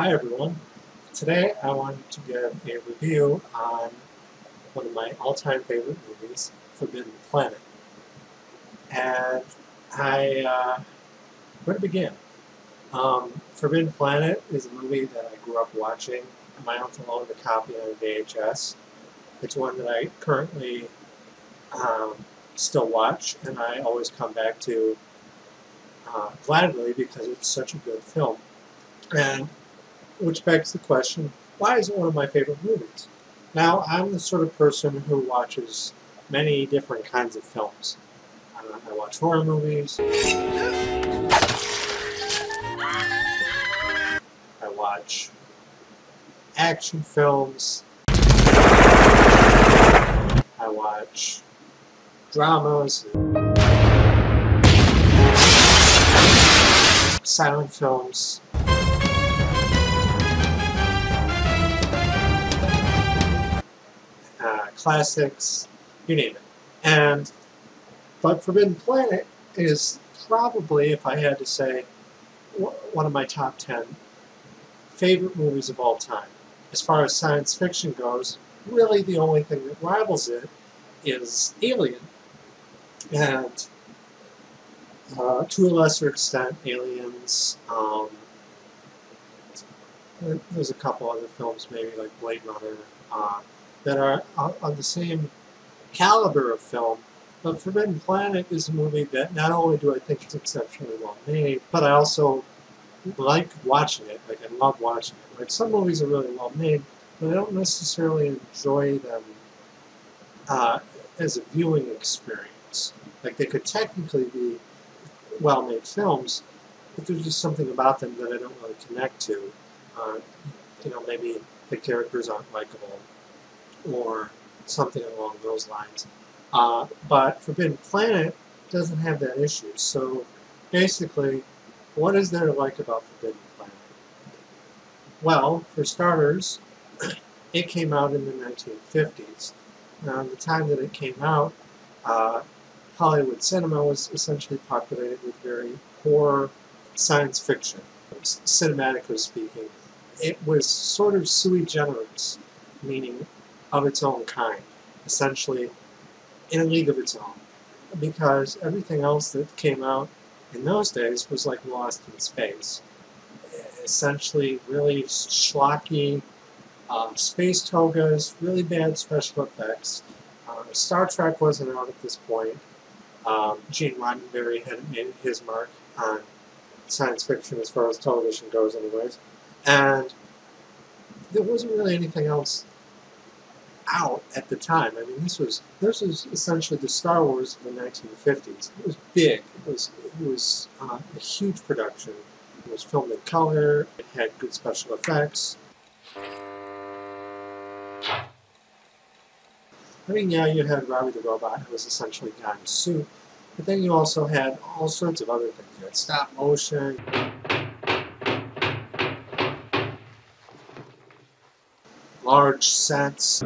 Hi everyone, today I want to give a review on one of my all-time favorite movies, Forbidden Planet. And where to begin? Forbidden Planet is a movie that I grew up watching. My uncle owned a copy on VHS. It's one that I currently still watch, and I always come back to gladly because it's such a good film. And which begs the question, why is it one of my favorite movies? Now, I'm the sort of person who watches many different kinds of films. I watch horror movies. I watch action films. I watch dramas. Silent films. Classics, you name it. But Forbidden Planet is probably, if I had to say, one of my top 10 favorite movies of all time. As far as science fiction goes, really the only thing that rivals it is Alien, and to a lesser extent, Aliens. There's a couple other films, maybe like Blade Runner, that are on the same caliber of film, but Forbidden Planet is a movie that not only do I think it's exceptionally well made, but I also like watching it. Like, I love watching it. Like, some movies are really well made, but I don't necessarily enjoy them as a viewing experience. Like, they could technically be well-made films, but there's just something about them that I don't really connect to. You know, maybe the characters aren't likable, or something along those lines. But Forbidden Planet doesn't have that issue. So basically, what is there to like about Forbidden Planet? Well, for starters, it came out in the 1950s. Now, at the time that it came out, Hollywood cinema was essentially populated with very poor science fiction. Cinematically speaking, it was sort of sui generis, meaning of its own kind, essentially in a league of its own, because everything else that came out in those days was like Lost in Space, essentially really schlocky space togas, really bad special effects. Star Trek wasn't out at this point. Gene Roddenberry hadn't made his mark on science fiction as far as television goes anyways, and there wasn't really anything else out at the time. I mean, this was essentially the Star Wars of the 1950s. It was big. It was a huge production. It was filmed in color. It had good special effects. I mean, yeah, you had Robbie the Robot, who was essentially a guy in a suit, but then you also had all sorts of other things. You had stop motion. Large sets.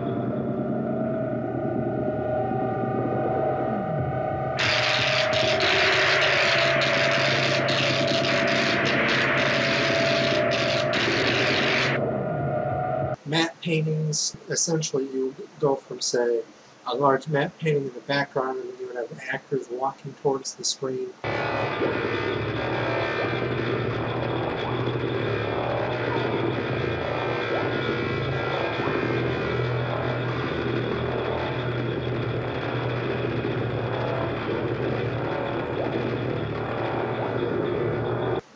Matte paintings. Essentially, you would go from, say, a large matte painting in the background, and you would have actors walking towards the screen.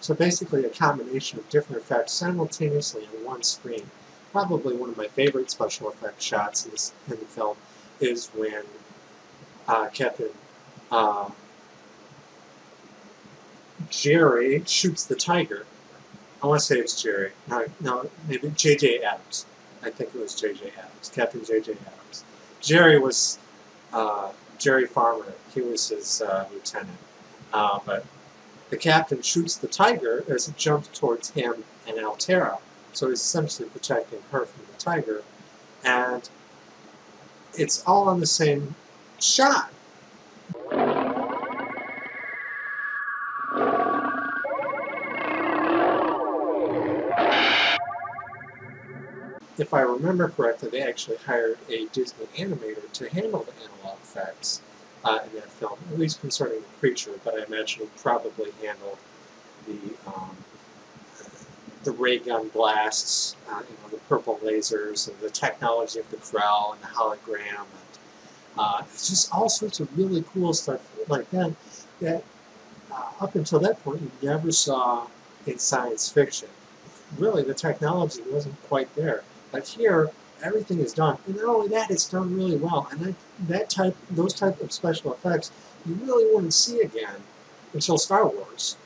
So basically a combination of different effects simultaneously on one screen. Probably one of my favorite special effect shots in the film is when Captain Jerry shoots the tiger. I want to say it's Jerry. No, maybe J.J. Adams. I think it was J.J. Adams. Captain J.J. Adams. Jerry was Jerry Farmer. He was his lieutenant. But the captain shoots the tiger as it jumps towards him and Altera, so he's essentially protecting her from the tiger, and it's all on the same shot. if I remember correctly, they actually hired a Disney animator to handle the analog effects in that film, at least concerning the creature, but I imagine he probably handled the ray gun blasts, the purple lasers, and the technology of the Krell and the hologram, and it's just all sorts of really cool stuff like that, that up until that point you never saw in science fiction. Really, the technology wasn't quite there. But here, everything is done, and not only that, it's done really well. And those type of special effects, you really wouldn't see again until Star Wars.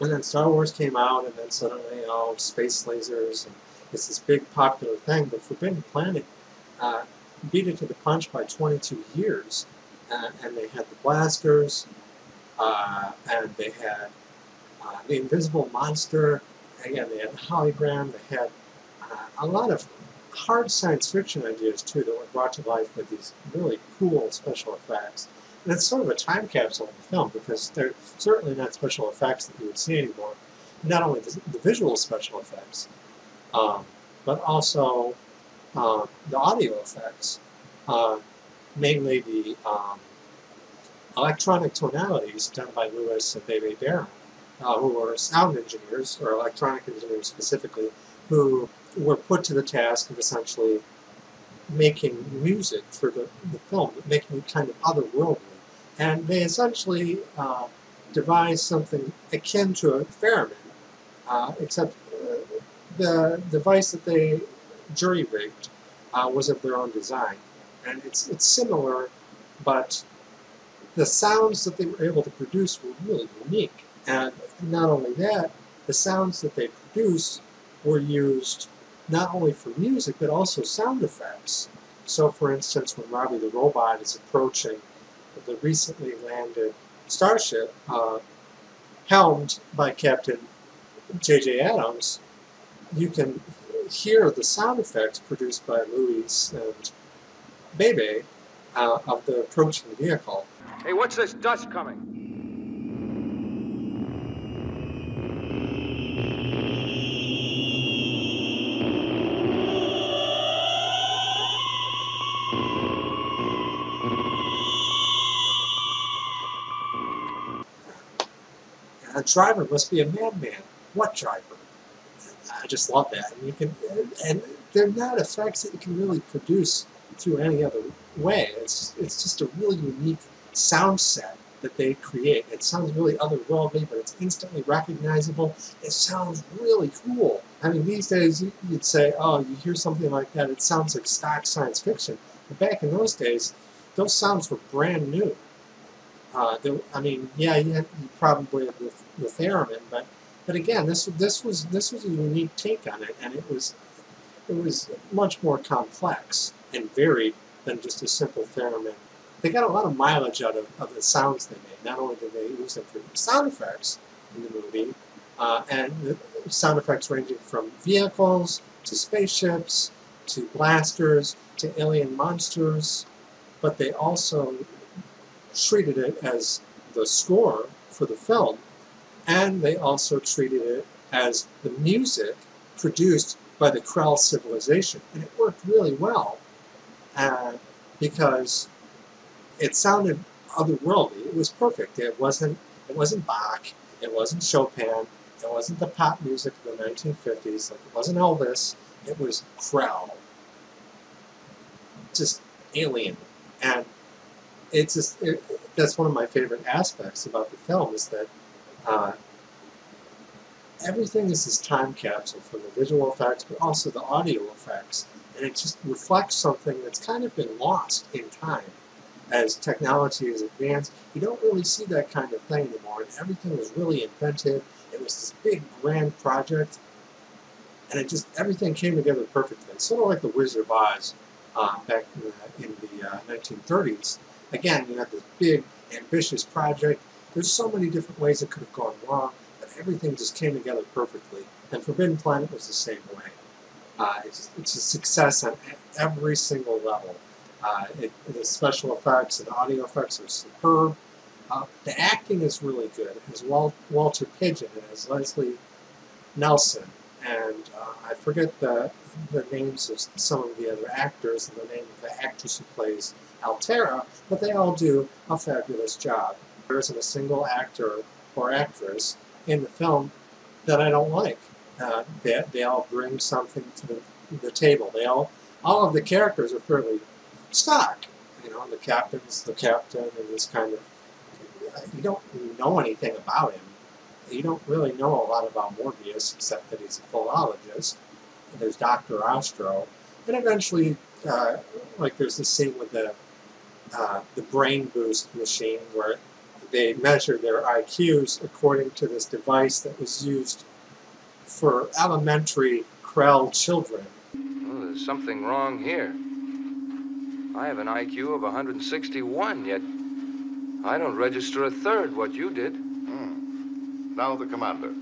And then Star Wars came out, and then suddenly, oh, space lasers, and it's this big popular thing. But Forbidden Planet beat it to the punch by 22 years, and they had the blasters, and they had the invisible monster. Again, they had the hologram. They had a lot of hard science fiction ideas, too, that were brought to life with these really cool special effects. And it's sort of a time capsule in the film, because they're certainly not special effects that you would see anymore. Not only the visual special effects, but also the audio effects, mainly the electronic tonalities done by Louis and Bebe Barron, who were sound engineers, or electronic engineers specifically, who were put to the task of essentially making music for the film, making it kind of otherworldly. And they essentially devised something akin to a theremin, except the device that they jury-rigged was of their own design. And it's similar, but the sounds that they were able to produce were really unique. And not only that, the sounds that they produced were used not only for music, but also sound effects. So, for instance, when Robbie the Robot is approaching the recently landed starship, helmed by Captain J.J. Adams, you can hear the sound effects produced by Louis and Bebe of the approaching vehicle. Hey, what's this dust coming? The driver must be a madman. What driver? I just love that. And you can, and they're not effects that you can really produce through any other way. It's just a really unique sound set that they create. It sounds really otherworldly, but it's instantly recognizable. It sounds really cool. I mean, these days you'd say, oh, you hear something like that, it sounds like stock science fiction. But back in those days, those sounds were brand new. I mean, yeah, you probably had the theremin, but again, this was a unique take on it, and it was much more complex and varied than just a simple theremin. They got a lot of mileage out of the sounds they made. Not only did they use them for sound effects in the movie, and the sound effects ranging from vehicles to spaceships to blasters to alien monsters, but they also treated it as the score for the film, and they also treated it as the music produced by the Krell civilization. And it worked really well because it sounded otherworldly. It was perfect. It wasn't Bach, it wasn't Chopin, it wasn't the pop music of the 1950s, like it wasn't Elvis, it was Krell. Just alien. And it's just, that's one of my favorite aspects about the film, is that everything is this time capsule, from the visual effects, but also the audio effects, and it just reflects something that's kind of been lost in time. As technology is advanced, you don't really see that kind of thing anymore, and everything was really inventive. It was this big, grand project, and it just, everything came together perfectly. It's sort of like The Wizard of Oz back in the 1930s. Again, you have this big, ambitious project. There's so many different ways it could have gone wrong, but everything just came together perfectly. And Forbidden Planet was the same way. It's a success on every single level. The special effects and audio effects are superb. The acting is really good. It has Walter Pidgeon, it has Leslie Nelson, and I forget the the names of some of the other actors and the name of the actress who plays Altera, but they all do a fabulous job. There isn't a single actor or actress in the film that I don't like. They all bring something to the table. They all of the characters are fairly stock. You know, the captain, and this kind of, you don't know anything about him. You don't really know a lot about Morbius, except that he's a philologist. And there's Dr. Ostro, and eventually, like there's this scene with the brain boost machine where they measure their IQs according to this device that was used for elementary Krell children. Well, there's something wrong here. I have an IQ of 161, yet I don't register a third what you did. Now the commander.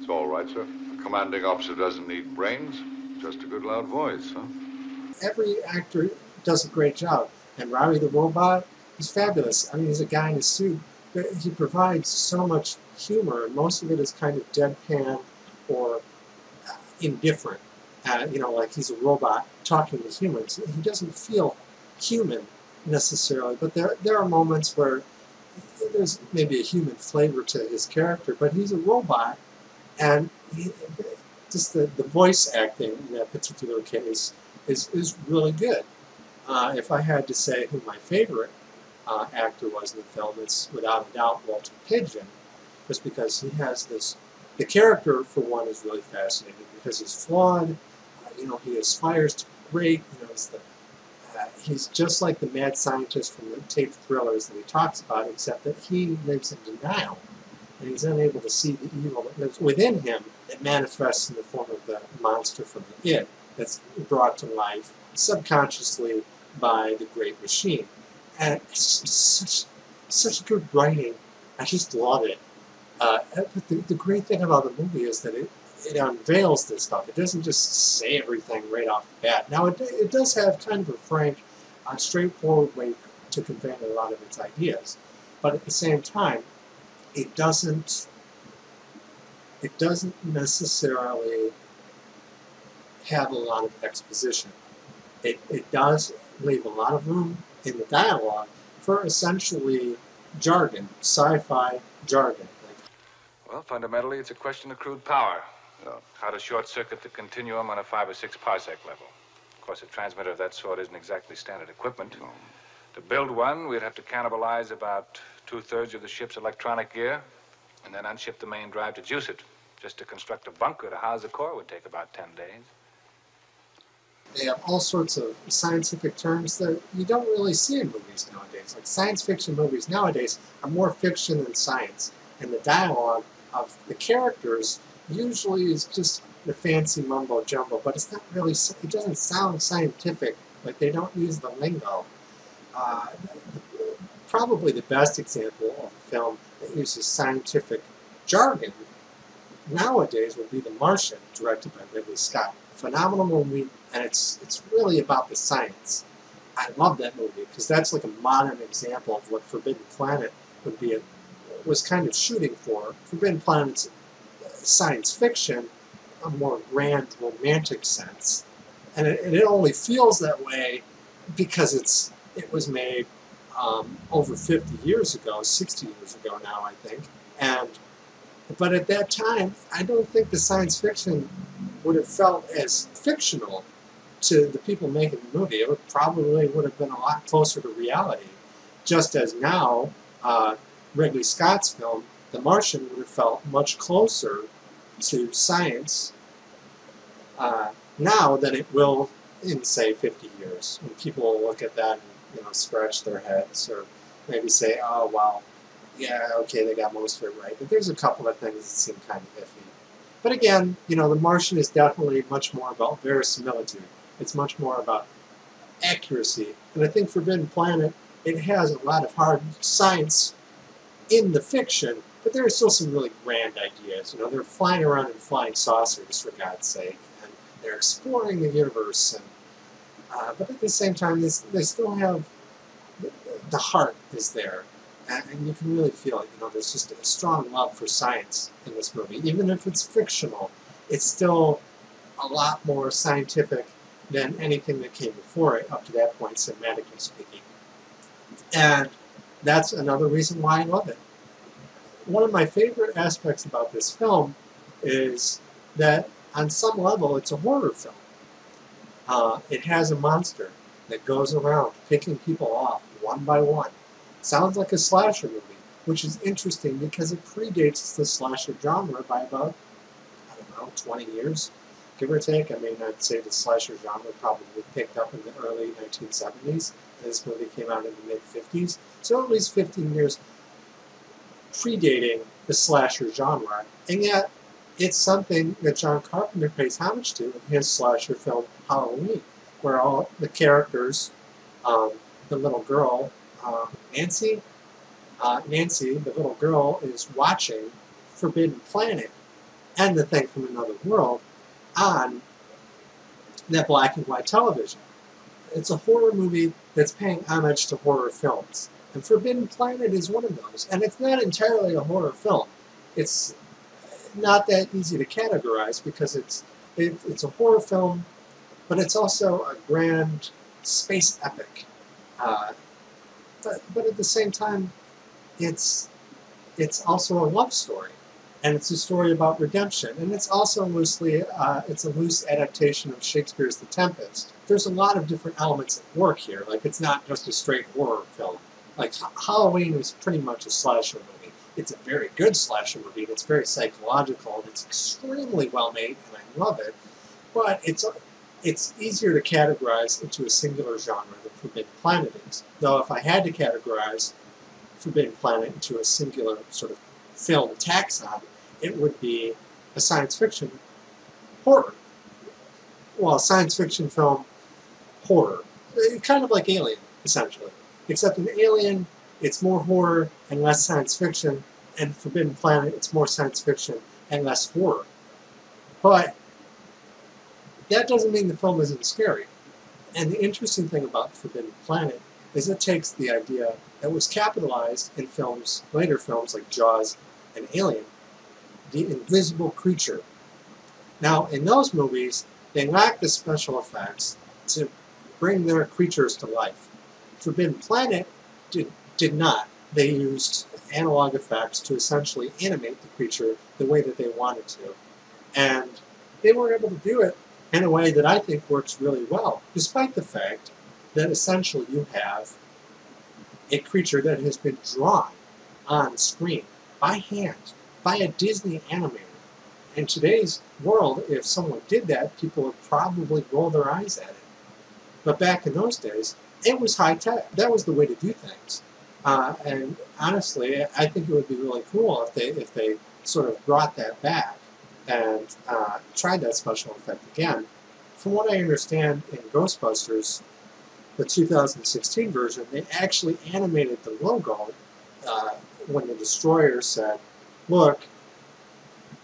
It's all right, sir. A commanding officer doesn't need brains, just a good loud voice, huh? Every actor does a great job, and Robbie the Robot, he's fabulous. I mean, he's a guy in a suit, but he provides so much humor, and most of it is kind of deadpan or indifferent. You know, like he's a robot talking to humans. He doesn't feel human necessarily, but there are moments where there's maybe a human flavor to his character, but he's a robot, and just the voice acting in that particular case is really good. If I had to say who my favorite actor was in the film, it's without a doubt Walter Pidgeon, just because he has this, the character for one is really fascinating because he's flawed, you know, he aspires to be great, you know, he's just like the mad scientist from the tape thrillers that he talks about, except that he lives in denial, and he's unable to see the evil that lives within him that manifests in the form of the monster from the id that's brought to life subconsciously by the great machine. And it's just such good writing. I just love it. But the great thing about the movie is that it unveils this stuff. It doesn't just say everything right off the bat. Now, it does have kind of a frank, straightforward way to convey a lot of its ideas. But at the same time, it doesn't necessarily have a lot of exposition. It does leave a lot of room in the dialogue for essentially jargon, sci-fi jargon. Well, fundamentally, it's a question of crude power. Yeah. How to short-circuit the continuum on a 5 or 6 parsec level. Of course, a transmitter of that sort isn't exactly standard equipment. No. To build one, we'd have to cannibalize about 2/3 of the ship's electronic gear and then unship the main drive to juice it. Just to construct a bunker to house the core would take about 10 days. They have all sorts of scientific terms that you don't really see in movies nowadays. Like science fiction movies nowadays are more fiction than science, and the dialogue of the characters usually is just the fancy mumbo jumbo, but it's not really. It doesn't sound scientific. Like they don't use the lingo. Probably the best example of a film that uses scientific jargon nowadays would be The Martian, directed by Ridley Scott. Phenomenal movie, and it's really about the science. I love that movie because that's like a modern example of what Forbidden Planet would be. Was kind of shooting for. Forbidden Planet's science fiction, a more grand romantic sense, and it only feels that way because it was made over 50 years ago, 60 years ago now, I think, but at that time, I don't think the science fiction would have felt as fictional to the people making the movie. It probably would have been a lot closer to reality. Just as now, Ridley Scott's film, The Martian, would have felt much closer to science now than it will in, say, 50 years. When people will look at that and, you know, scratch their heads or maybe say, oh, well, yeah, okay, they got most of it right. But there's a couple of things that seem kind of iffy. But again, you know, The Martian is definitely much more about verisimilitude. It's much more about accuracy. And I think Forbidden Planet, it has a lot of hard science in the fiction, but there are still some really grand ideas. You know, they're flying around in flying saucers, for God's sake, and they're exploring the universe, and But at the same time, they still have the heart is there, and you can really feel it. You know, there's just a strong love for science in this movie, even if it's fictional. It's still a lot more scientific than anything that came before it up to that point, cinematically speaking. And that's another reason why I love it. One of my favorite aspects about this film is that on some level it's a horror film. It has a monster that goes around picking people off one by one. Sounds like a slasher movie, which is interesting because it predates the slasher genre by about, I don't know, 20 years, give or take. I mean, I'd say the slasher genre probably picked up in the early 1970s, and this movie came out in the mid-50s, so at least 15 years predating the slasher genre, and yet it's something that John Carpenter pays homage to in his slasher film Halloween, where all the characters, the little girl, Nancy, the little girl, is watching Forbidden Planet and The Thing From Another World on that black and white television. It's a horror movie that's paying homage to horror films, and Forbidden Planet is one of those, and it's not entirely a horror film. It's not that easy to categorize because it's a horror film, but it's also a grand space epic. But at the same time, it's also a love story, and it's a story about redemption, and it's also loosely it's a loose adaptation of Shakespeare's The Tempest. There's a lot of different elements at work here. Like, it's not just a straight horror film. Like, Halloween is pretty much a slasher movie. It's a very good slasher movie. It's very psychological. And it's extremely well made, and I love it. But it's easier to categorize into a singular genre than Forbidden Planet is. Though if I had to categorize Forbidden Planet into a singular sort of film taxon, it would be a science fiction horror. Well, science fiction film horror. Kind of like Alien, essentially. Except in Alien, it's more horror and less science fiction, and Forbidden Planet, it's more science fiction and less horror. But that doesn't mean the film isn't scary. And the interesting thing about Forbidden Planet is it takes the idea that was capitalized in films, later films like Jaws and Alien, the invisible creature. Now, in those movies, they lack the special effects to bring their creatures to life. Forbidden Planet did not. They used analog effects to essentially animate the creature the way that they wanted to. And they were able to do it in a way that I think works really well, despite the fact that essentially you have a creature that has been drawn on screen by hand, by a Disney animator. In today's world, if someone did that, people would probably roll their eyes at it. But back in those days, it was high tech. That was the way to do things. And honestly, I think it would be really cool if they sort of brought that back and tried that special effect again. From what I understand, in Ghostbusters, the 2016 version, they actually animated the logo when the Destroyer said, "Look,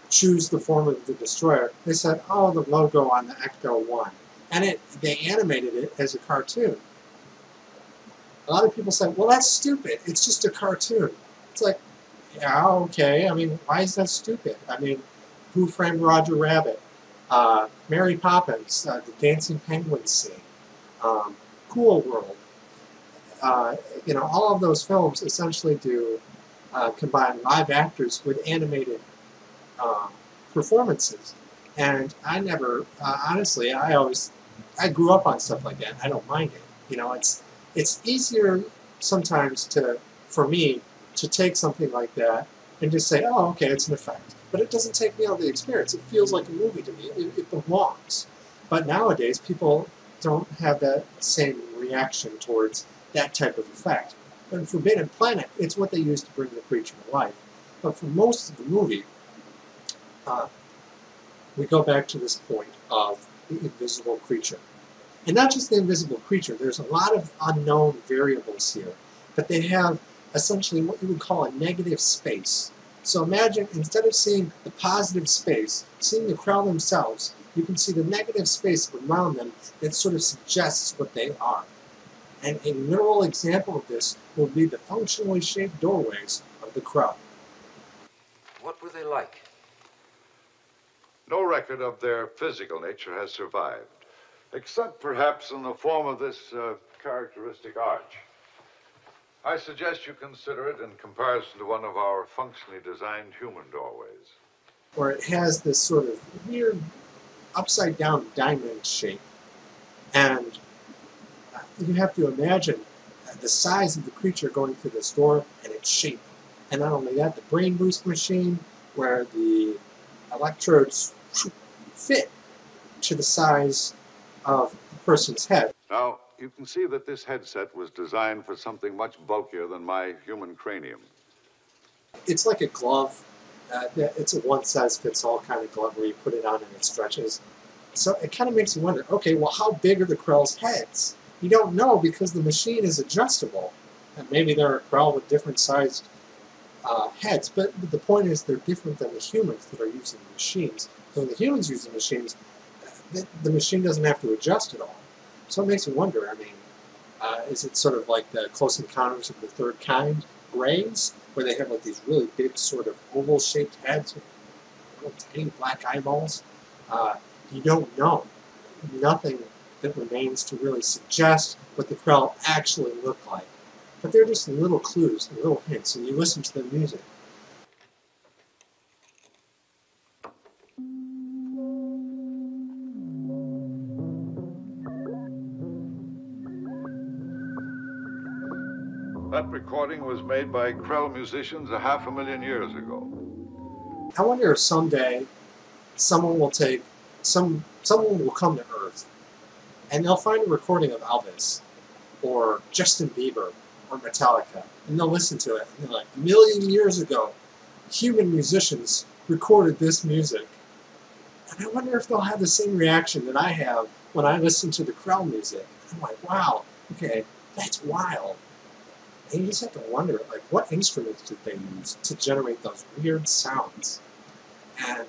choose the form of the Destroyer." They said, "Oh, the logo on the Ecto-1," and they animated it as a cartoon. A lot of people say, "Well, that's stupid. It's just a cartoon." It's like, yeah, okay. I mean, why is that stupid? I mean, Who Framed Roger Rabbit? Mary Poppins, the Dancing Penguin scene, Cool World. You know, all of those films essentially do combine live actors with animated performances. And I never, honestly, I grew up on stuff like that. I don't mind it. You know, it's easier sometimes for me to take something like that and just say, oh, okay, it's an effect. But it doesn't take me out of the experience. It feels like a movie to me. It belongs. But nowadays, people don't have that same reaction towards that type of effect. But in Forbidden Planet, it's what they use to bring the creature to life. But for most of the movie, we go back to this point of the invisible creature. And not just the invisible creature, there's a lot of unknown variables here, but they have essentially what you would call a negative space. So imagine, instead of seeing the positive space, seeing the Krell themselves, you can see the negative space around them that sort of suggests what they are. And a neural example of this will be the functionally shaped doorways of the Krell. What were they like? No record of their physical nature has survived, except perhaps in the form of this characteristic arch. I suggest you consider it in comparison to one of our functionally designed human doorways. Where it has this sort of weird upside-down diamond shape. And you have to imagine the size of the creature going through this door and its shape. And not only that, the brain boost machine, where the electrodes fit to the size of the person's head. Now, you can see that this headset was designed for something much bulkier than my human cranium. It's like a glove. It's a one-size-fits-all kind of glove where you put it on and it stretches. So it kind of makes you wonder, okay, well, how big are the Krell's heads? You don't know because the machine is adjustable. And maybe there are Krell with different-sized heads, but the point is they're different than the humans that are using the machines. So when the humans use the machines, the machine doesn't have to adjust at all. So it makes you wonder, I mean, is it sort of like the Close Encounters of the Third Kind grays, where they have like these really big sort of oval-shaped heads with little tiny black eyeballs? You don't know. Nothing that remains to really suggest what the Krell actually look like. But they're just little clues, little hints, and you listen to the music. That recording was made by Krell musicians 500,000 years ago. I wonder if someday someone will come to Earth and they'll find a recording of Elvis or Justin Bieber or Metallica, and they'll listen to it and they're like, a million years ago human musicians recorded this music. And I wonder if they'll have the same reaction that I have when I listen to the Krell music. I'm like, wow, okay, that's wild. And you just have to wonder, like, what instruments did they use to generate those weird sounds? And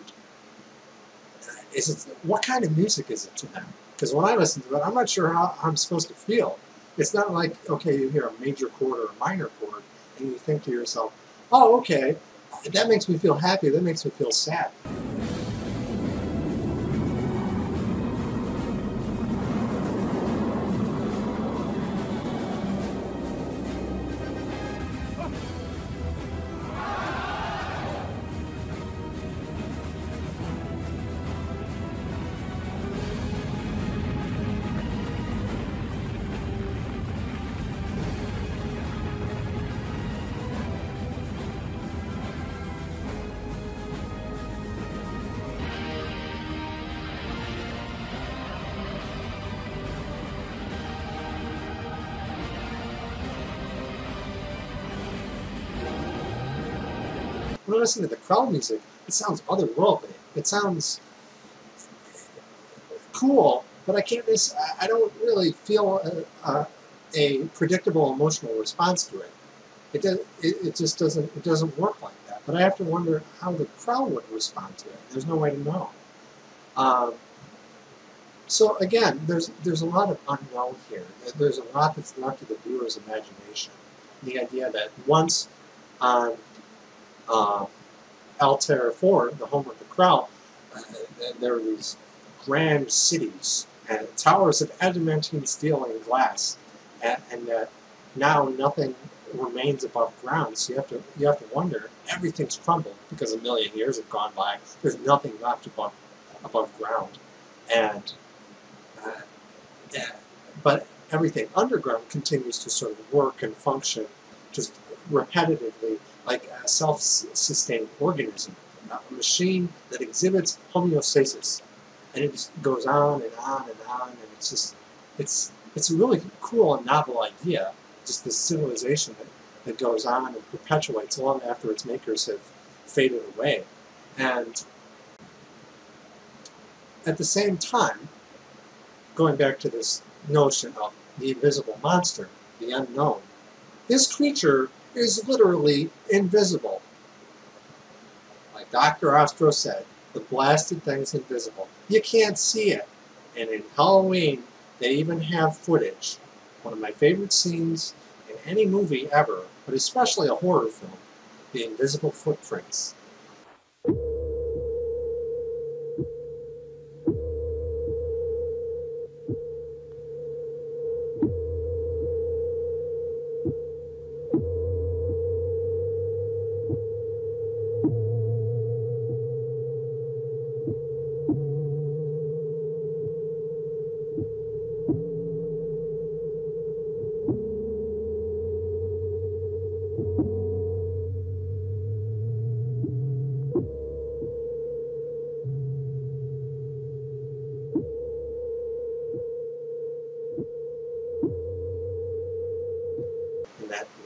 what kind of music is it to them? Because when I listen to it, I'm not sure how I'm supposed to feel. It's not like, okay, you hear a major chord or a minor chord, and you think to yourself, oh, okay, that makes me feel happy, that makes me feel sad. When I listen to the Krell music, it sounds otherworldly. It sounds cool, but I don't really feel a predictable emotional response to it. It doesn't work like that. But I have to wonder how the Krell would respond to it. There's no way to know. So again, there's a lot of unknown here. There's a lot that's left to the viewer's imagination. The idea that once on Altair IV, the home of the Krell, there were these grand cities and towers of adamantine steel and glass, and now nothing remains above ground. So you have to wonder, everything's crumbled because 1,000,000 years have gone by. There's nothing left above ground, but everything underground continues to sort of work and function just repetitively, like a self-sustained organism, a machine that exhibits homeostasis, and it just goes on and on and on, and it's just, it's a really cool and novel idea, just this civilization that goes on and perpetuates long after its makers have faded away. And at the same time, going back to this notion of the invisible monster, the unknown, this creature is literally invisible. like Dr. Ostro said, the blasted thing's invisible. You can't see it. And in Halloween, they even have footage. One of my favorite scenes in any movie ever, but especially a horror film, the invisible footprints.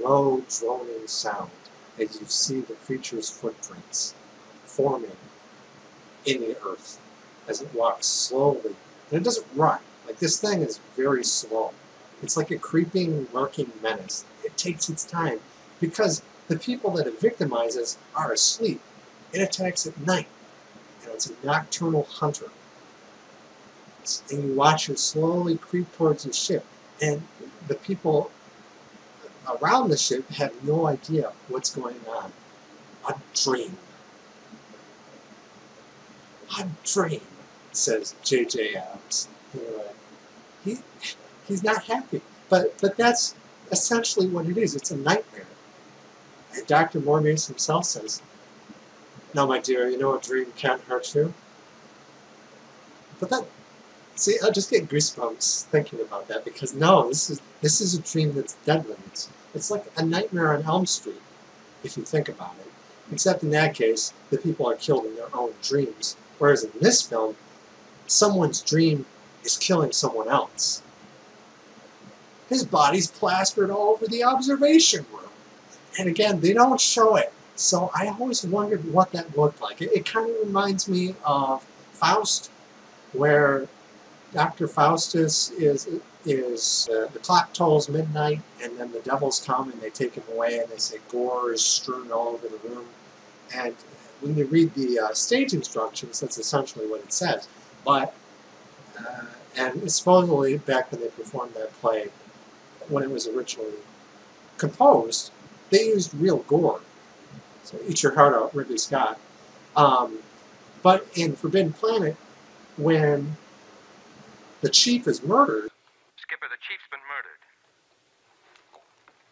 Low droning sound as you see the creature's footprints forming in the earth as it walks slowly. And it doesn't run. Like, this thing is very slow. It's like a creeping, lurking menace. It takes its time because the people that it victimizes are asleep. It attacks at night. And it's a nocturnal hunter. And you watch it slowly creep towards your ship. And the people around the ship have no idea what's going on. A dream. A dream, says J.J. Adams. He's not happy. But that's essentially what it is. It's a nightmare. And Dr. Morbius himself says, "No, my dear, you know a dream can't hurt you." But that, see, I just get goosebumps thinking about that, because no, this is a dream that's deadly. It's like a Nightmare on Elm Street, if you think about it. Except in that case, the people are killed in their own dreams, whereas in this film, someone's dream is killing someone else. His body's plastered all over the observation room. And again, they don't show it, so I always wondered what that looked like. It kind of reminds me of Faust, where Dr. Faustus is the clock tolls midnight, and then the devils come and they take him away, and they say gore is strewn all over the room. And when you read the stage instructions, that's essentially what it says. But and supposedly back when they performed that play, when it was originally composed, they used real gore. So eat your heart out, Ridley Scott. But in Forbidden Planet, when the chief is murdered. Skipper, the chief's been murdered.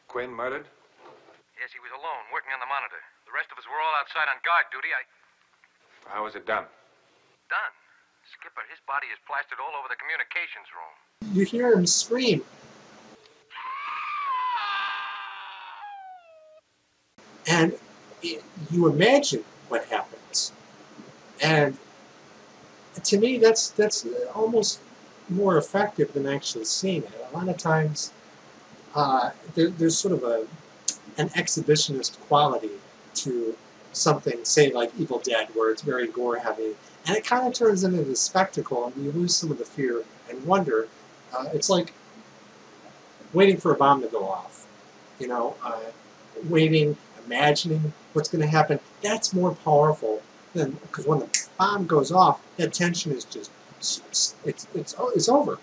Quinn murdered? Yes, he was alone, working on the monitor. The rest of us were all outside on guard duty. How was it done? Done? Skipper, his body is plastered all over the communications room. You hear him scream. And you imagine what happens. And to me, that's almost more effective than actually seeing it. A lot of times there's sort of an exhibitionist quality to something, say like Evil Dead, where it's very gore heavy, and it kind of turns into a spectacle and you lose some of the fear and wonder. It's like waiting for a bomb to go off, you know, waiting, imagining what's going to happen. That's more powerful than, because when the bomb goes off, that tension is just it's over.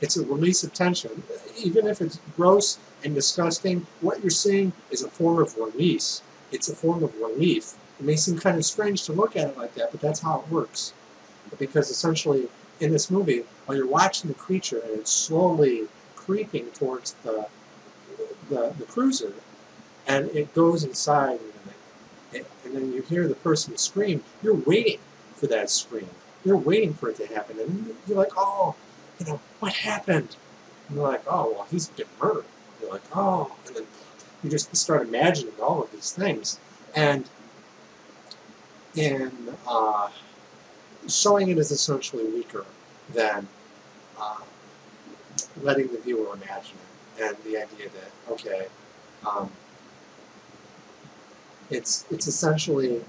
It's a release of tension. Even if it's gross and disgusting, what you're seeing is a form of release. It's a form of relief. It may seem kind of strange to look at it like that, but that's how it works. Because essentially, in this movie, while you're watching the creature and it's slowly creeping towards the cruiser, and it goes inside, and then you hear the person scream, you're waiting for that scream. You're waiting for it to happen, and you're like, oh, you know, what happened? And you're like, oh, well, he's been murdered. And you're like, oh, and then you just start imagining all of these things. And in showing it is essentially weaker than letting the viewer imagine it, and the idea that, okay, it's essentially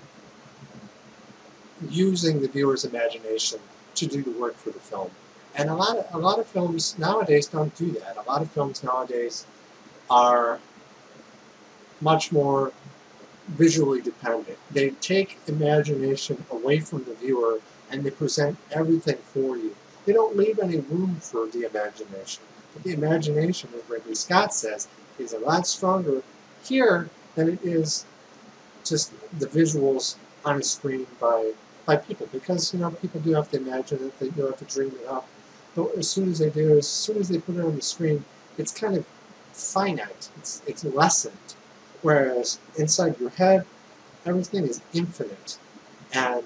using the viewer's imagination to do the work for the film. And a lot of films nowadays don't do that. A lot of films nowadays are much more visually dependent. They take imagination away from the viewer and they present everything for you. They don't leave any room for the imagination. But the imagination, as Ridley Scott says, is a lot stronger here than it is just the visuals on a screen by people, because people do have to imagine it, they do have to dream it up. But as soon as they do, as soon as they put it on the screen, it's kind of finite. It's lessened. Whereas inside your head, everything is infinite and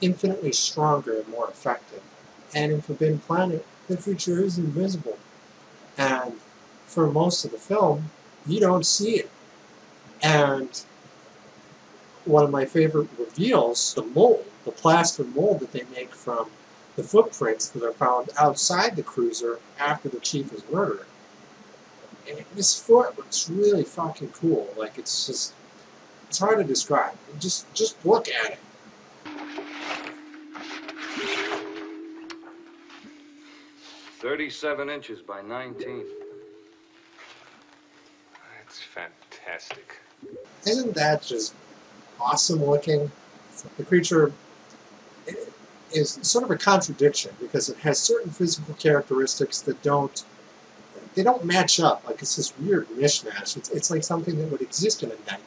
infinitely stronger and more effective. And in Forbidden Planet, the future is invisible. And for most of the film, you don't see it. And one of my favorite reveals, the mold, the plaster mold that they make from the footprints that are found outside the cruiser after the chief is murdered. And this foot looks really fucking cool. Like, it's just, it's hard to describe. Just look at it. "37 inches by 19. That's fantastic. Isn't that just awesome looking? The creature is sort of a contradiction because it has certain physical characteristics that don't match up. Like, it's this weird mishmash. It's like something that would exist in a nightmare.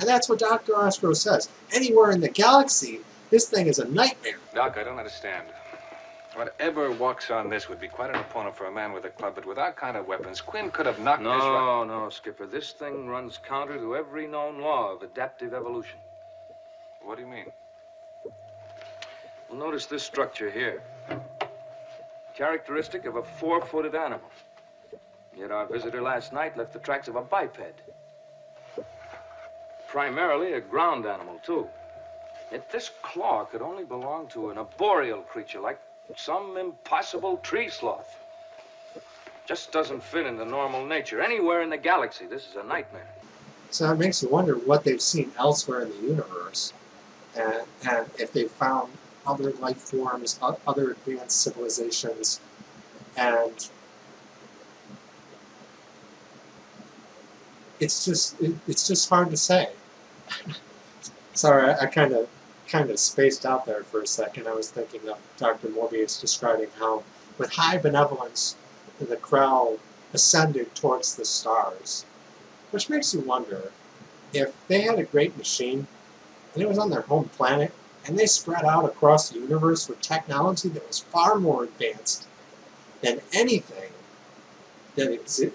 And that's what Dr. Ostrow says. Anywhere in the galaxy, this thing is a nightmare. Doc, I don't understand. Whatever walks on this would be quite an opponent for a man with a club, but with our kind of weapons, Quinn could have knocked this... No, Skipper. This thing runs counter to every known law of adaptive evolution. What do you mean? Well, notice this structure here. Characteristic of a four-footed animal. Yet our visitor last night left the tracks of a biped. Primarily a ground animal, too. Yet this claw could only belong to an arboreal creature like some impossible tree sloth. Just doesn't fit into normal nature. Anywhere in the galaxy, this is a nightmare. So it makes you wonder what they've seen elsewhere in the universe, and if they've found other life forms, other advanced civilizations, and it's just hard to say. Sorry, I kind of spaced out there for a second. I was thinking of Dr. Morbius describing how, with high benevolence, the Krell ascended towards the stars, which makes you wonder if they had a great machine and it was on their home planet and they spread out across the universe with technology that was far more advanced than anything that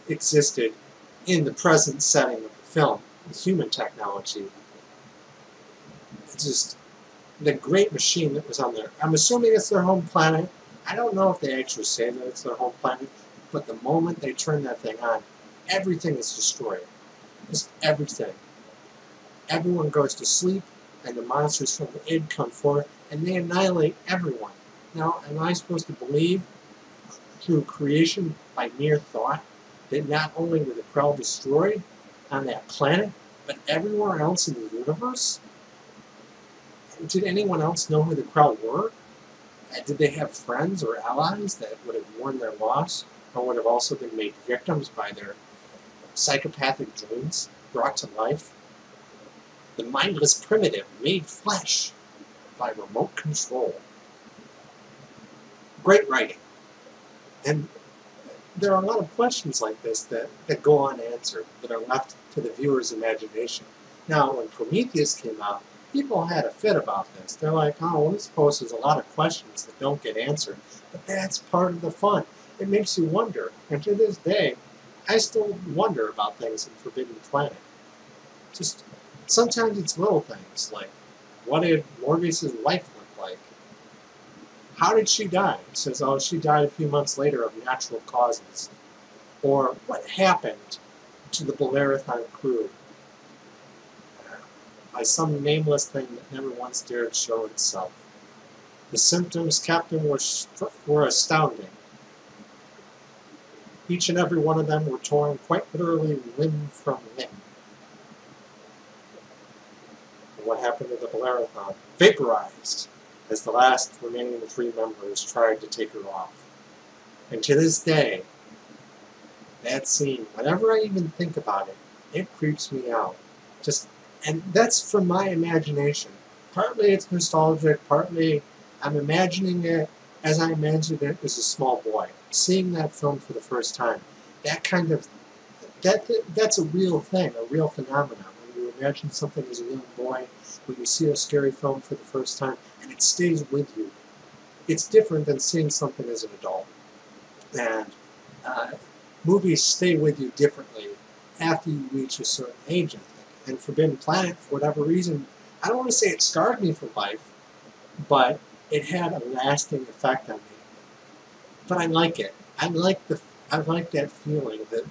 existed in the present setting of the film, human technology. It's just the great machine that was on there. I'm assuming it's their home planet. I don't know if they actually say that it's their home planet, but the moment they turn that thing on, everything is destroyed. Just everything. Everyone goes to sleep, and the monsters from the id come forth, and they annihilate everyone. Now, am I supposed to believe, through creation by mere thought, that not only were the Krell destroyed on that planet, but everywhere else in the universe? Did anyone else know who the Krell were? Did they have friends or allies that would have mourned their loss, or would have also been made victims by their psychopathic dreams brought to life? The mindless primitive made flesh by remote control. Great writing. And there are a lot of questions like this that go unanswered, that are left to the viewer's imagination. Now, when Prometheus came out, people had a fit about this. They're like, oh, well, this poses a lot of questions that don't get answered. But that's part of the fun. It makes you wonder. And to this day, I still wonder about things in Forbidden Planet. Just sometimes it's little things, like, what did Morbius' wife look like? How did she die? It says, oh, she died a few months later of natural causes. Or what happened to the Bellerophon crew? By some nameless thing that never once dared show itself. The symptoms, Captain, were astounding. Each and every one of them were torn quite literally limb from limb. And what happened to the Bellerophon? Vaporized, as the last remaining three members tried to take her off. And to this day, that scene, whenever I even think about it, It creeps me out. And that's from my imagination. Partly it's nostalgic, partly I'm imagining it as I imagined it as a small boy. Seeing that film for the first time, that kind of, that's a real thing, a real phenomenon. When you imagine something as a young boy, when you see a scary film for the first time, and it stays with you. It's different than seeing something as an adult. And movies stay with you differently after you reach a certain age, I think. And Forbidden Planet, for whatever reason, I don't want to say it scarred me for life, but it had a lasting effect on me. But I like it. I like that feeling, the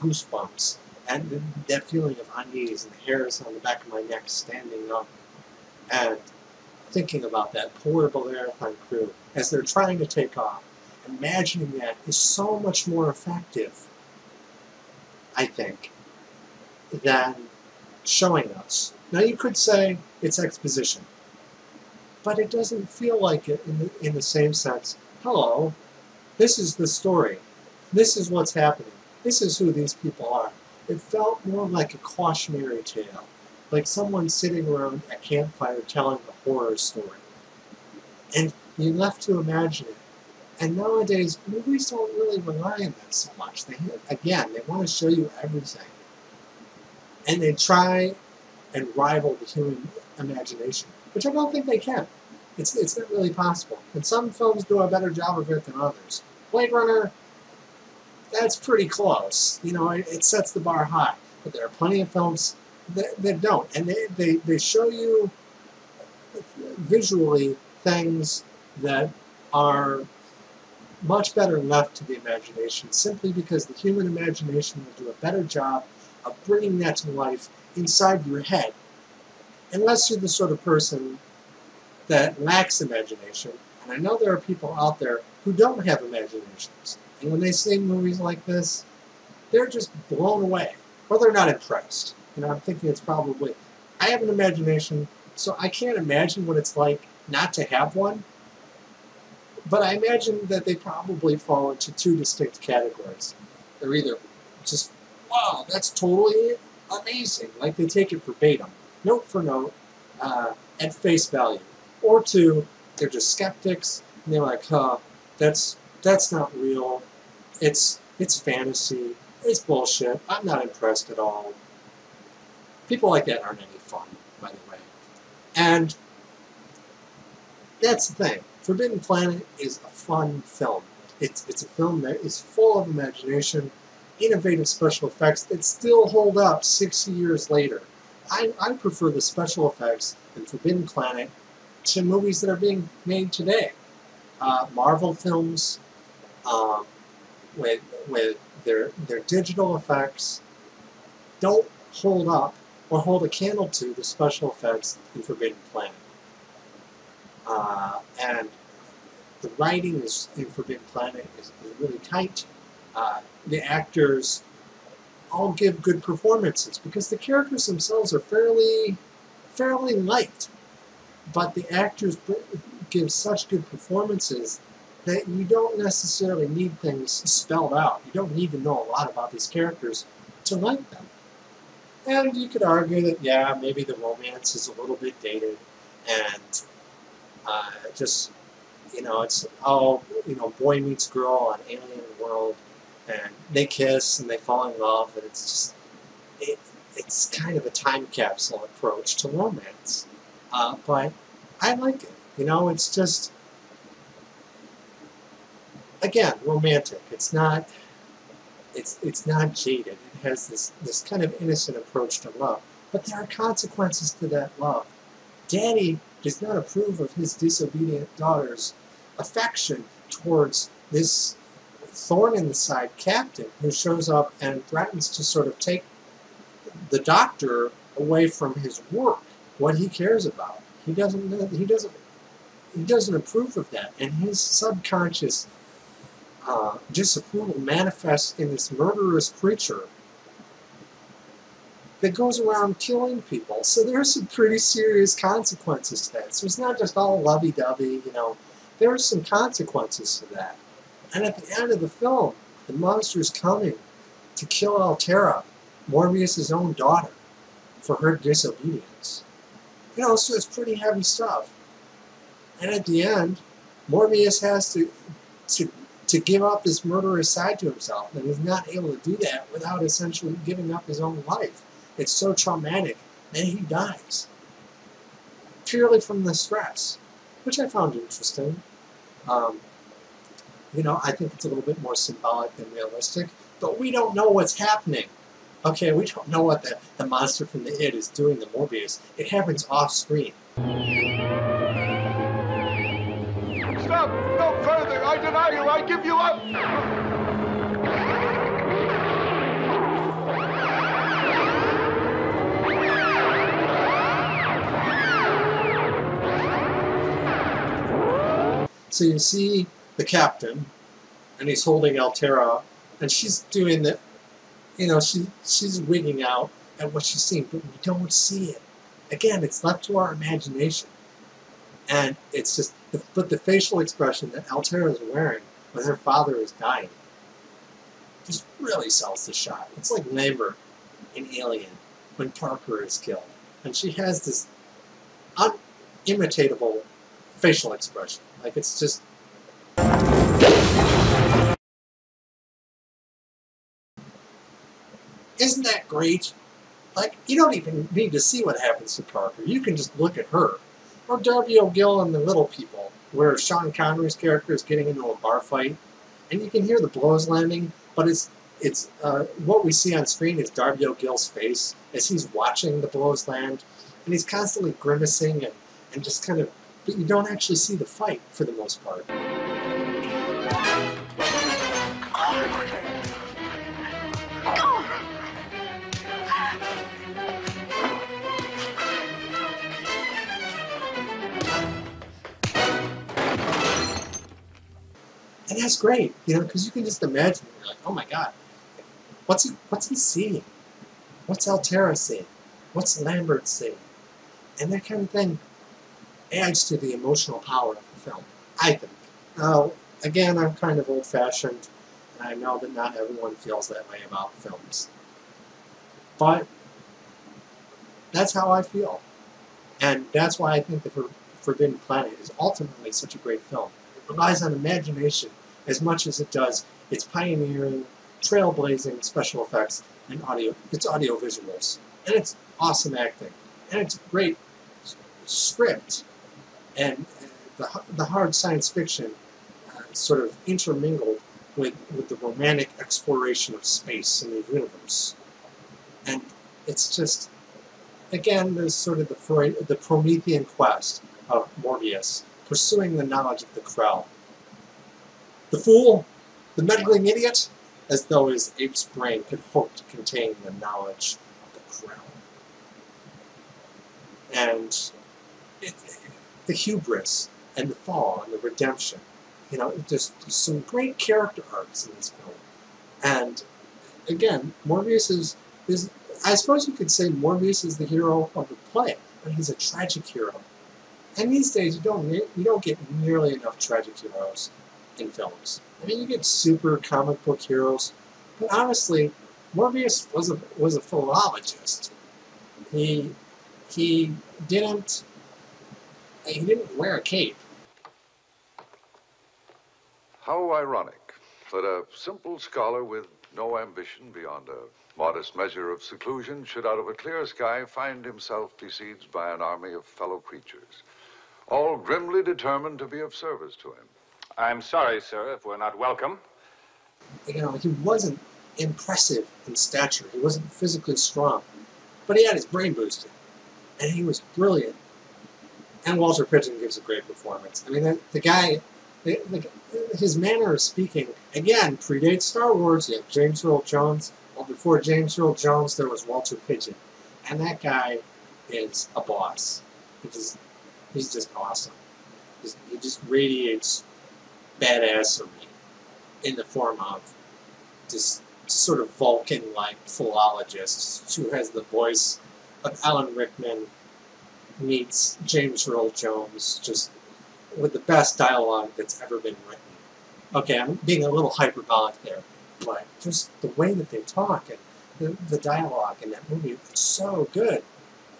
goosebumps, and that feeling of unease and the hairs on the back of my neck standing up, and thinking about that poor Bellerophon crew as they're trying to take off. Imagining that is so much more effective, I think, than showing us. Now you could say it's exposition, but it doesn't feel like it in the same sense. Hello, this is the story. This is what's happening. This is who these people are. It felt more like a cautionary tale, like someone sitting around a campfire telling a horror story. And you're left to imagine it. And nowadays, movies don't really rely on that so much. Again, they want to show you everything. And they try and rival the human imagination, which I don't think they can. It's not really possible. And some films do a better job of it than others. Blade Runner, that's pretty close. You know, it sets the bar high. But there are plenty of films that don't. And they show you visually things that are much better left to the imagination, simply because the human imagination will do a better job of bringing that to life inside your head. Unless you're the sort of person that lacks imagination, and I know there are people out there who don't have imaginations, and when they see movies like this, they're just blown away, or they're not impressed. You know, I'm thinking it's probably, I have an imagination, so I can't imagine what it's like not to have one, but I imagine that they probably fall into two distinct categories. They're either just, wow, that's totally amazing, like they take it verbatim, note for note, at face value. Or two, they're just skeptics, and they're like, huh, that's not real, it's fantasy, it's bullshit, I'm not impressed at all. People like that aren't any fun, by the way. And that's the thing. Forbidden Planet is a fun film. It's a film that is full of imagination, innovative special effects that still hold up 60 years later. I prefer the special effects in Forbidden Planet to movies that are being made today. Marvel films with their digital effects don't hold up or hold a candle to the special effects in Forbidden Planet. And the writing in Forbidden Planet is really tight. The actors all give good performances because the characters themselves are fairly light, but the actors give such good performances that you don't necessarily need things spelled out. You don't need to know a lot about these characters to like them. And you could argue that, yeah, maybe the romance is a little bit dated, and just, you know, it's all, you know, boy meets girl on Alien World, and they kiss and they fall in love, and it's just, it's kind of a time capsule approach to romance. But I like it. You know, it's just, again, romantic. It's not jaded. It has this kind of innocent approach to love. But there are consequences to that love. Daddy does not approve of his disobedient daughter's affection towards this thorn in the side captain who shows up and threatens to sort of take the doctor away from his work, what he cares about. He doesn't approve of that, and his subconscious disapproval manifests in this murderous creature that goes around killing people. So there's some pretty serious consequences to that. So it's not just all lovey-dovey, you know. There are some consequences to that. And at the end of the film, the monster's coming to kill Altera, Morbius' own daughter for her disobedience. You know, so it's pretty heavy stuff. And at the end, Morbius has to give up his murderous side to himself, and is not able to do that without essentially giving up his own life. It's so traumatic, and he dies. Purely from the stress, which I found interesting. You know, I think it's a little bit more symbolic than realistic, but we don't know what's happening. Okay, we don't know what the monster from the id is doing to Morbius. It happens off screen. Stop! No further! I deny you! I give you up! So you see the captain, and he's holding Altera, and she's doing the, you know, she's wigging out at what she's seeing, but we don't see it. Again, it's left to our imagination. And it's just, but the facial expression that Altera is wearing when her father is dying just really sells the shot. It's like Lambert in Alien when Parker is killed. And she has this unimitatable facial expression. Like, it's just... Isn't that great? Like, you don't even need to see what happens to Parker. You can just look at her. Or Darby O'Gill and the Little People, where Sean Connery's character is getting into a bar fight, and you can hear the blows landing, but it's what we see on screen is Darby O'Gill's face as he's watching the blows land, and he's constantly grimacing and just kind of, but you don't actually see the fight for the most part. And that's great, you know, because you can just imagine, you're like, oh my god, what's he seeing? What's Altera seeing? What's Lambert seeing? And that kind of thing adds to the emotional power of the film, I think. Now, again, I'm kind of old-fashioned, and I know that not everyone feels that way about films. But that's how I feel. And that's why I think The Forbidden Planet is ultimately such a great film. Relies on imagination as much as it does its pioneering, trailblazing special effects and audio, its audio visuals, and its awesome acting, and its great script, and the hard science fiction sort of intermingled with the romantic exploration of space and the universe. And it's just, again, there's sort of the Promethean quest of Morbius, pursuing the knowledge of the Krell. The fool, the meddling idiot, as though his ape's brain could hope to contain the knowledge of the Krell. And the hubris, and the fall, and the redemption. You know, there's some great character arcs in this film. And, again, Morbius is I suppose you could say Morbius is the hero of the play, but he's a tragic hero. And these days, you don't get nearly enough tragic heroes in films. I mean, you get super comic book heroes, but honestly, Morbius was a philologist. He didn't wear a cape. How ironic that a simple scholar with no ambition beyond a modest measure of seclusion should, out of a clear sky, find himself besieged by an army of fellow creatures, all grimly determined to be of service to him. I'm sorry, sir, if we're not welcome. You know, he wasn't impressive in stature. He wasn't physically strong. But he had his brain boosted. And he was brilliant. And Walter Pidgeon gives a great performance. I mean, his manner of speaking, again, predates Star Wars. You have James Earl Jones. Well, before James Earl Jones, there was Walter Pidgeon. And that guy is a boss. He's just awesome. He just radiates badassery in the form of this sort of Vulcan-like philologist who has the voice of Alan Rickman meets James Earl Jones, just with the best dialogue that's ever been written. Okay, I'm being a little hyperbolic there, but just the way that they talk and the dialogue in that movie. It's so good,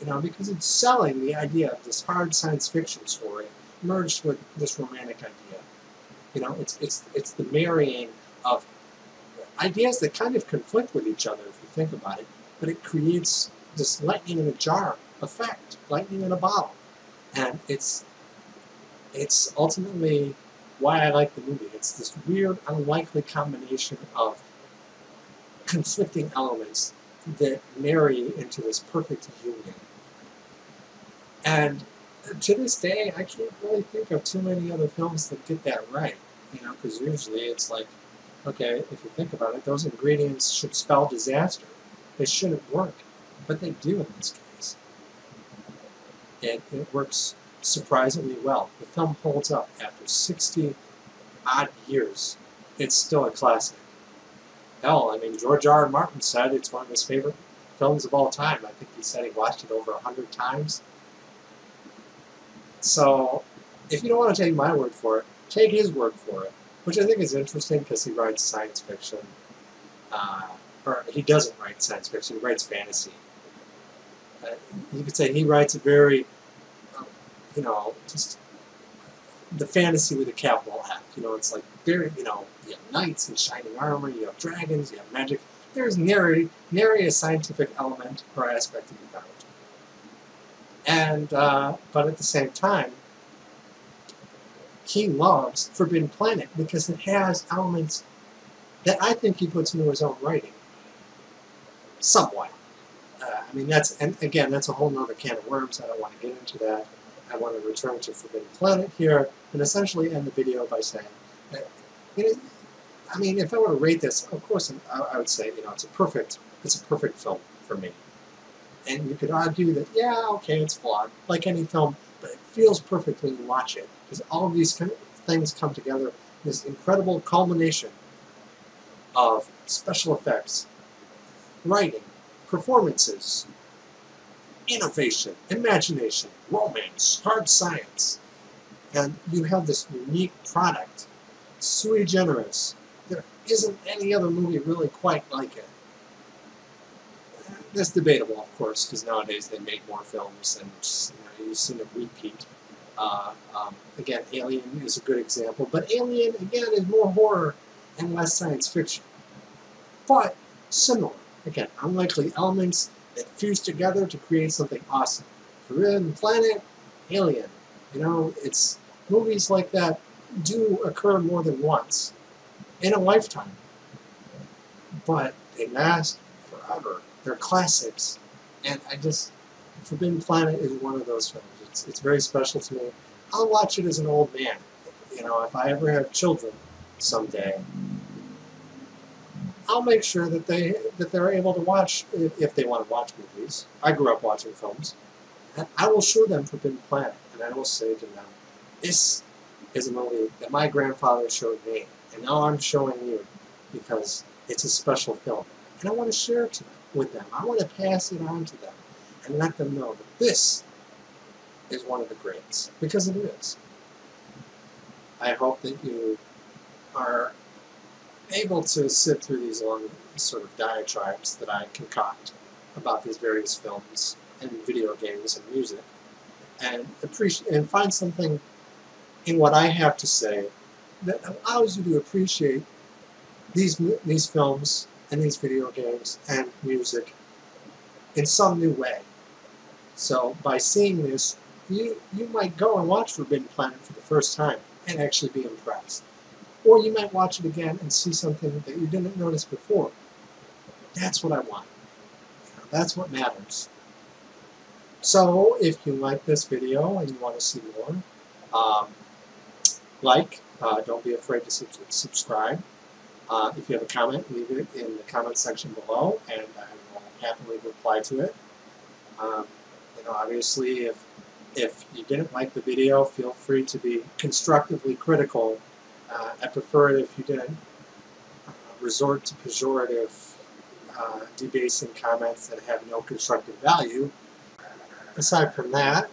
you know, because it's selling the idea of this hard science fiction story merged with this romantic idea. You know, it's the marrying of ideas that kind of conflict with each other if you think about it, but it creates this lightning in a jar effect, lightning in a bottle. And it's ultimately why I like the movie. It's this weird, unlikely combination of conflicting elements that marry into this perfect union. And to this day, I can't really think of too many other films that get that right, you know, because usually it's like, okay, if you think about it, those ingredients should spell disaster. They shouldn't work, but they do in this case. It works surprisingly well. The film holds up after 60-odd years. It's still a classic. Hell, I mean, George R. R. Martin said it's one of his favorite films of all time. I think he said he watched it over 100 times. So, if you don't want to take my word for it, take his word for it, which I think is interesting because he writes science fiction. Or he doesn't write science fiction, he writes fantasy. You could say he writes a very, you know, just the fantasy with a capital F. You know, it's like very, you know, you have knights in shining armor, you have dragons, you have magic. There's nary a scientific element or aspect of mythology. And, but at the same time, he loves Forbidden Planet because it has elements that I think he puts into his own writing, somewhat. I mean, that's, and again, that's a whole nother can of worms. I don't want to get into that. I want to return to Forbidden Planet here and essentially end the video by saying, you know, I mean, if I were to rate this, of course, I would say, you know, it's a perfect film for me. And you could argue that, yeah, okay, it's flawed, like any film, but it feels perfect when you watch it, because all of these kind of things come together in this incredible culmination of special effects, writing, performances, innovation, imagination, romance, hard science, and you have this unique product, sui generis. There isn't any other movie really quite like it. That's debatable, of course, because nowadays they make more films and, you know, you've seen it repeat. Again, Alien is a good example, but Alien, again, is more horror and less science fiction. But similar, again, unlikely elements that fuse together to create something awesome. Forbidden Planet, Alien, you know, it's movies like that do occur more than once in a lifetime, but they last forever. They're classics, and I just, Forbidden Planet is one of those films. It's very special to me. I'll watch it as an old man, you know, if I ever have children someday. I'll make sure that they're able to watch, if they want to watch movies. I grew up watching films, and I will show them Forbidden Planet, and I will say to them, this is a movie that my grandfather showed me, and now I'm showing you, because it's a special film, and I want to share it to them. With them. I want to pass it on to them and let them know that this is one of the greats, because it is. I hope that you are able to sit through these long sort of diatribes that I concoct about these various films and video games and music, and appreciate and find something in what I have to say that allows you to appreciate these films and these video games and music in some new way. So by seeing this, you might go and watch Forbidden Planet for the first time and actually be impressed. Or you might watch it again and see something that you didn't notice before. That's what I want. You know, that's what matters. So if you like this video and you want to see more, don't be afraid to subscribe. If you have a comment, leave it in the comment section below, and I will happily reply to it. You know, obviously, if you didn't like the video, feel free to be constructively critical. I prefer it if you didn't resort to pejorative, debasing comments that have no constructive value. Aside from that,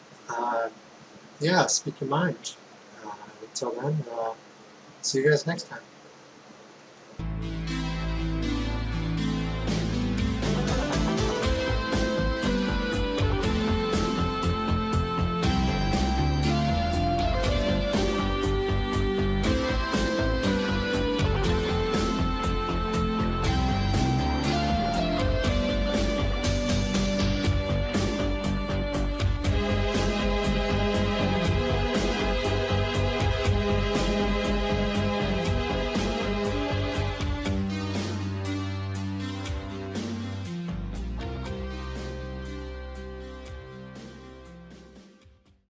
yeah, speak your mind. Until then, see you guys next time.